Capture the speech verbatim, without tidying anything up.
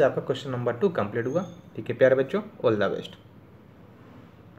इससे आपका question number two complete हुआ। ठीक है प्यारे बच्चों, ऑल द बेस्ट।